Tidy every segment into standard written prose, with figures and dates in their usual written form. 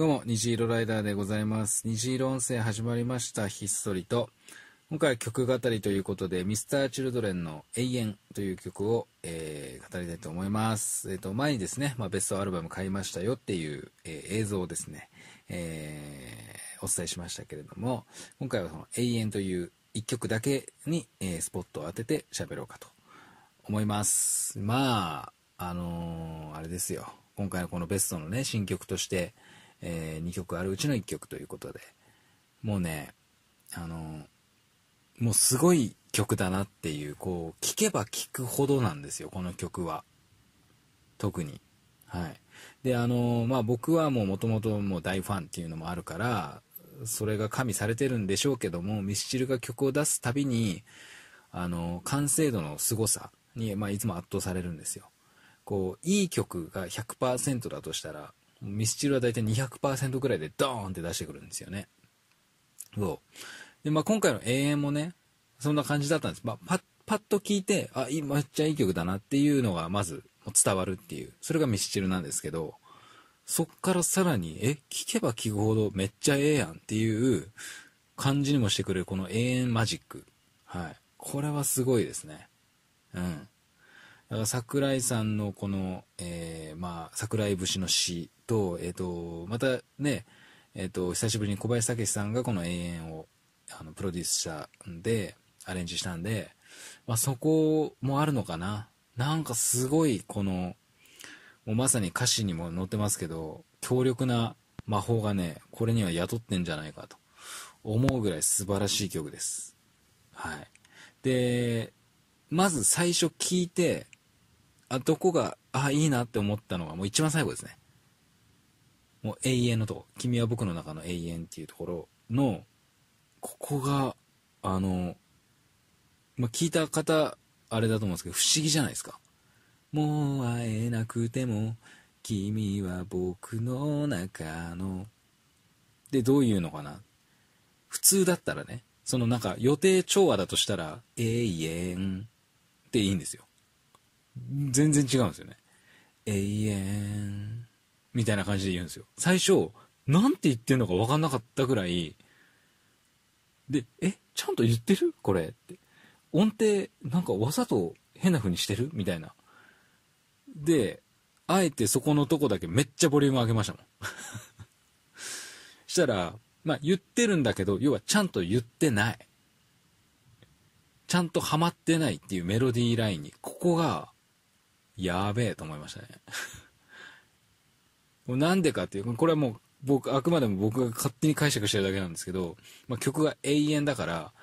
どうも、虹色ライダーでございます。虹色音声始まりました。ひっそりと。今回は曲語りということで、Mr.Children の永遠という曲を、語りたいと思います。前にですね、ベストアルバム買いましたよっていう、映像をですね、お伝えしましたけれども、今回はその永遠という一曲だけに、スポットを当てて喋ろうかと思います。あれですよ。今回のこのベストのね、新曲として、2曲あるうちの1曲ということで、もうね、もうすごい曲だなっていう、こう、聴けば聴くほどなんですよ、この曲は。特に。はい。で、僕はもともともう大ファンっていうのもあるから、それが加味されてるんでしょうけども、ミスチルが曲を出すたびに、完成度の凄さに、いつも圧倒されるんですよ。こう、いい曲が 100% だとしたら、ミスチルはだいたい 200% くらいでドーンって出してくるんですよね。そう。で、今回の永遠もね、そんな感じだったんです。パッと聞いて、めっちゃいい曲だなっていうのがまず伝わるっていう。それがミスチルなんですけど、そっからさらに、聞けば聞くほどめっちゃええやんっていう感じにもしてくれるこの永遠マジック。はい。これはすごいですね。うん。だから桜井さんのこの、桜井節の詩と、またね、久しぶりに小林武史さんがこの永遠を、プロデュースしたんで、アレンジしたんで、そこもあるのかな。なんかすごい、この、もうまさに歌詞にも載ってますけど、強力な魔法がね、これには宿ってんじゃないかと思うぐらい素晴らしい曲です。はい。で、まず最初聞いて、どこが、いいなって思ったのが、もう一番最後ですね。もう永遠のとこ。君は僕の中の永遠っていうところの、ここが、聞いた方、あれだと思うんですけど、不思議じゃないですか。もう会えなくても、君は僕の中の。で、どういうのかな。普通だったらね、その予定調和だとしたら、永遠っていいんですよ。全然違うんですよね。永遠みたいな感じで言うんですよ。最初なんて言ってんのか分かんなかったぐらいで、ちゃんと言ってるこれって音程わざと変な風にしてるみたいなで、あえてそこのとこだけめっちゃボリューム上げましたもんしたら言ってるんだけど、要はちゃんと言ってない、ちゃんとハマってないっていうメロディーラインに、ここがやべえと思いましたねなんでかっていう、これはもうあくまでも僕が勝手に解釈してるだけなんですけど、曲が永遠だから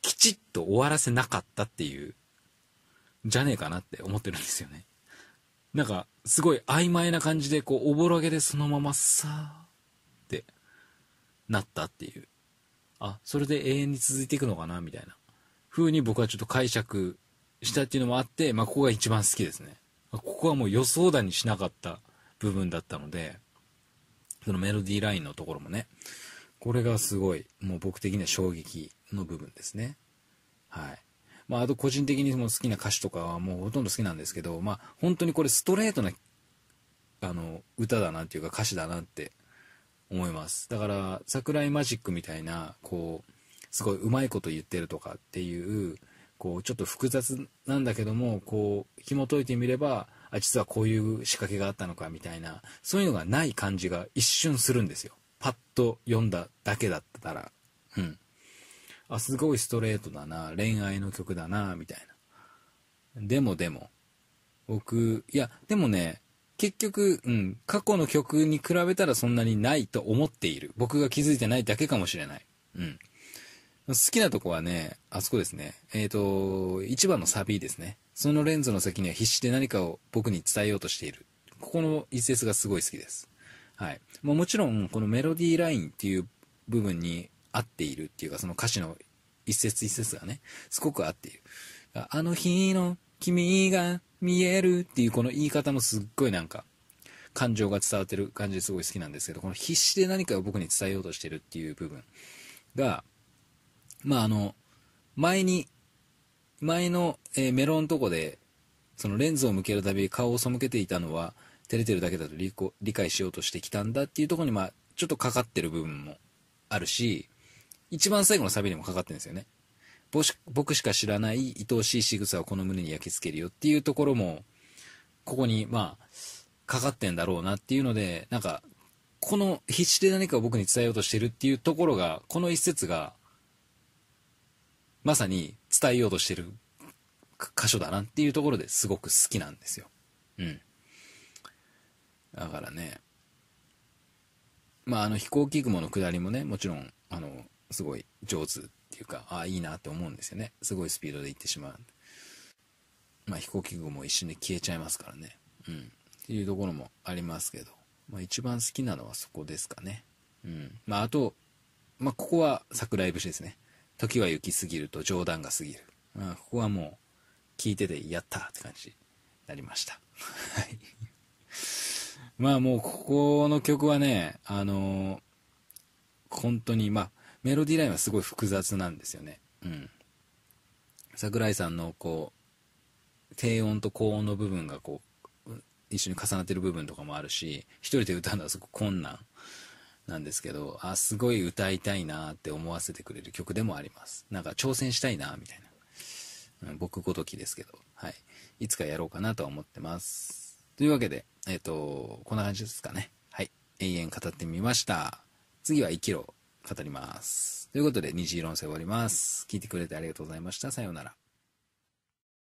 きちっと終わらせなかったっていうじゃねえかなって思ってるんですよね。すごい曖昧な感じでおぼろげでそのままさーってなったっていう、それで永遠に続いていくのかなみたいな風に僕はちょっと解釈したっていうのもあって、ここが一番好きですね。ここはもう予想だにしなかった部分だったので、そのメロディーラインのところもね、これがすごい、もう僕的には衝撃の部分ですね。はい。あと個人的にも好きな歌詞とかはもうほとんど好きなんですけど、本当にこれストレートな、歌だなっていうか歌詞だなって思います。だから、桜井マジックみたいな、すごいうまいこと言ってるとかっていう、ちょっと複雑なんだけども、紐解いてみれば、実はこういう仕掛けがあったのかみたいな、そういうのがない感じが一瞬するんですよ。パッと読んだだけだったら。うん。すごいストレートだな、恋愛の曲だな、みたいな。でも、でもね、結局、過去の曲に比べたらそんなにないと思っている。僕が気づいてないだけかもしれない。うん。好きなとこはね、あそこですね。1番のサビですね。そのレンズの先には必死で何かを僕に伝えようとしている。ここの一節がすごい好きです。はい。もちろん、このメロディーラインっていう部分に合っているっていうか、その歌詞の一節一節がね、すごく合っている。あの日の君が見えるっていうこの言い方もすっごい感情が伝わってる感じですごい好きなんですけど、この必死で何かを僕に伝えようとしてるっていう部分が、前の、メロのとこで、そのレンズを向けるたび顔を背けていたのは、照れてるだけだと理解しようとしてきたんだっていうところに、ちょっとかかってる部分もあるし、一番最後のサビにもかかってるんですよね。僕しか知らない愛おしい仕草をこの胸に焼き付けるよっていうところも、ここにまあかかってんだろうなっていうので、なんかこの必死で何かを僕に伝えようとしてるっていうところが、この一節がまさに伝えようとしてる箇所だなっていうところですごく好きなんですよ。うん。だからね、まあ飛行機雲の下りもね、もちろんすごい上手っていうか、いいなって思うんですよね。すごいスピードで行ってしまう。まあ飛行機雲も一瞬で消えちゃいますからね。うん。っていうところもありますけど、まあ一番好きなのはそこですかね。うん。まああと、まあここは桜井節ですね。時は行き過ぎると冗談が過ぎる。ここはもう聞いててやったって感じになりました。はい。まあもうここの曲はね、本当にまあメロディーラインはすごい複雑なんですよね。うん。桜井さんのこう低音と高音の部分がこう一緒に重なってる部分とかもあるし、一人で歌うのはすごく困難なんですけど、すごい歌いたいなって思わせてくれる曲でもあります。なんか挑戦したいなみたいな、僕ごときですけど、はい、いつかやろうかなとは思ってます。というわけで、こんな感じですかね。はい、永遠語ってみました。次は生きろ語ります。ということで、虹色音声終わります。聞いてくれてありがとうございました。さようなら。